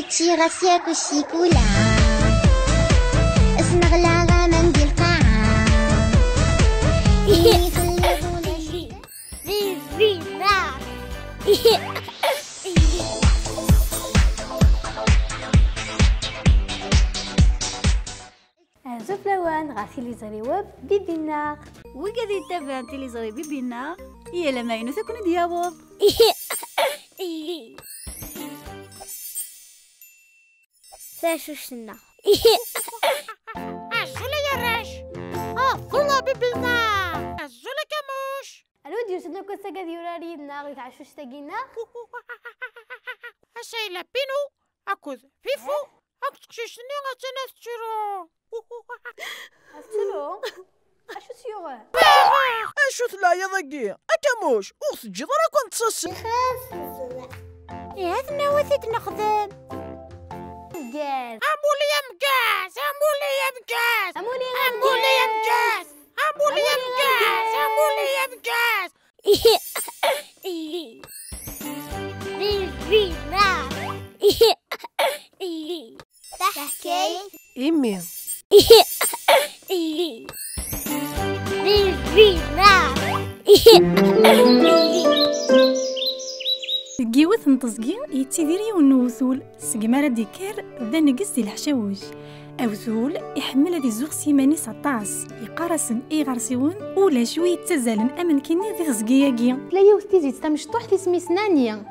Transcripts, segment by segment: تيرا سياك والشيكولا اسنغلاغا منديل قاعة إني خلطونا شيء في راح زفلوان غاسي لي زريوب بيبي النار وكذي تابع انت لي زري بيبي النار يا لما ينسكن ديابوض فاشو شنا عجلة يا راش أفضل بيبي النار عجلة كموش الودي يسدلو كسا كذي يراري النار يتعشو شتاقينا أشي لابينو أكوذ فيفو أكتشي شني غتناس تشيرو أفتلو أشو سيوغا أشو ثلايا ضاقية أكاموش أغس الجدرة كنت تصصي خاف إهاتنا وثيت نخدم مقاس أمولي يا مقاس أمولي يا مقاس أمولي يا مقاس أمولي يا مقاس أمولي يا مقاس في نار تحكي إيمي الجيوث نطزقين يتدير يون وزول سقمارة ديكير بدا نقز دي الحشاوج أوزول يحمل هذي الزوغ سيماني 19 يقارسن اي غارسيون ولا شوي تزالن أمن كيني ذي غزقياكي تلايا وستيزي تستمشطوح في سمي سنانيا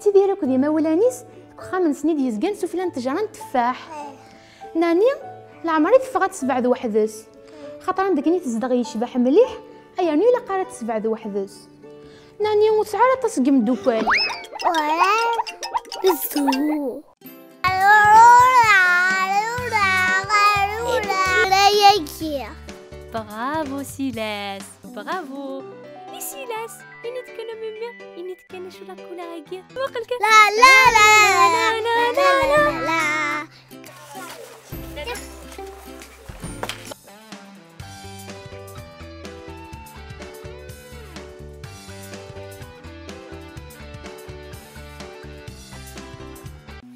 تدير اكو دي مولانيس خامن سنيد يزقان سفلان تجران تفاح نانيا العمري تفغات سبع ذو وحدس خاطر عندك ني تزدغ يشبح مليح اياني لا قرات سبع ذو وحدس ناني وتعرى تسقم دوكان الزو لا يجي برافو سيلاس برافو لي سيلاس اني تكنا ميمي اني تكنا شو لا كولا غير لا لا لا لا لا لا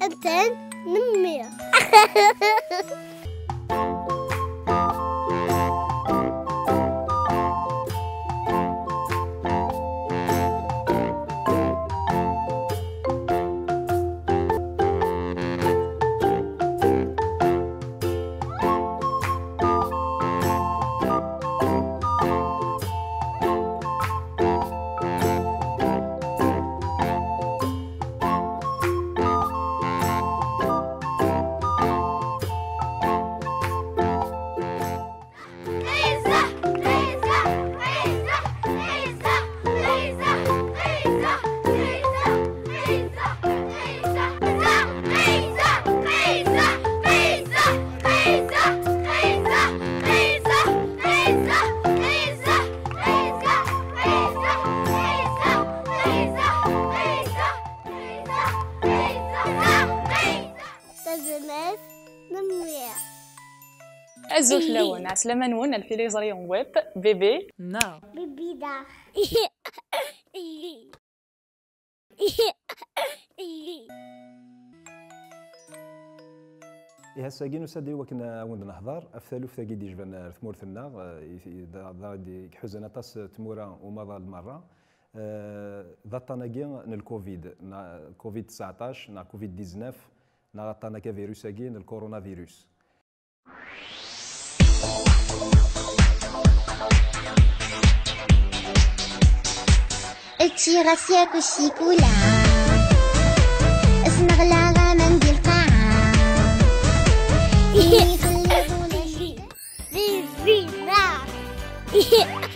أبتن نمي الزفلون عسلامة نون الفيليزريون ويب بيبي نار بيبي نار هسا كي نسدي وكنا وند نهضر الثالوث تاكي ديجبان ثمورث النار حزن اطاس تموره ومضى المره ضطنا كي الكوفيد كوفيد 19 نا كوفيد 19 نا ضطنا كفيروس كي الكورونا فيروس تيرا سياك والشيكولا اسنغلاغا منديل قاعة إني خلطونا شيء في نار